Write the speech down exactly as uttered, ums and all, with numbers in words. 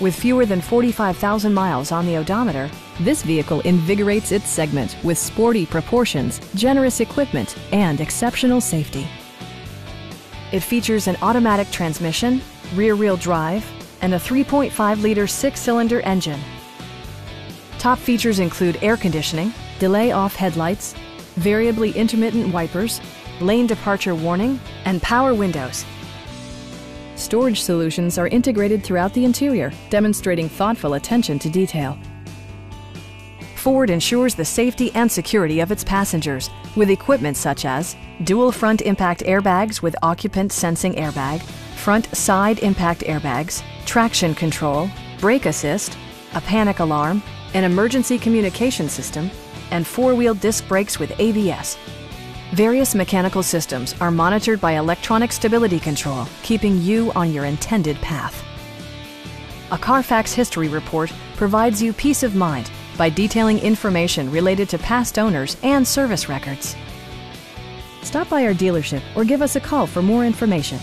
With fewer than forty-five thousand miles on the odometer, this vehicle invigorates its segment with sporty proportions, generous equipment, and exceptional safety. It features an automatic transmission, rear-wheel drive, and a three point five liter six-cylinder engine. Top features include air conditioning, delay-off headlights, variably intermittent wipers, lane departure warning, and power windows. Storage solutions are integrated throughout the interior, demonstrating thoughtful attention to detail. Ford ensures the safety and security of its passengers with equipment such as dual front impact airbags with occupant sensing airbag, front side impact airbags, traction control, brake assist, a panic alarm, an emergency communication system, and four-wheel disc brakes with A B S. Various mechanical systems are monitored by electronic stability control, keeping you on your intended path. A Carfax history report provides you peace of mind by detailing information related to past owners and service records. Stop by our dealership or give us a call for more information.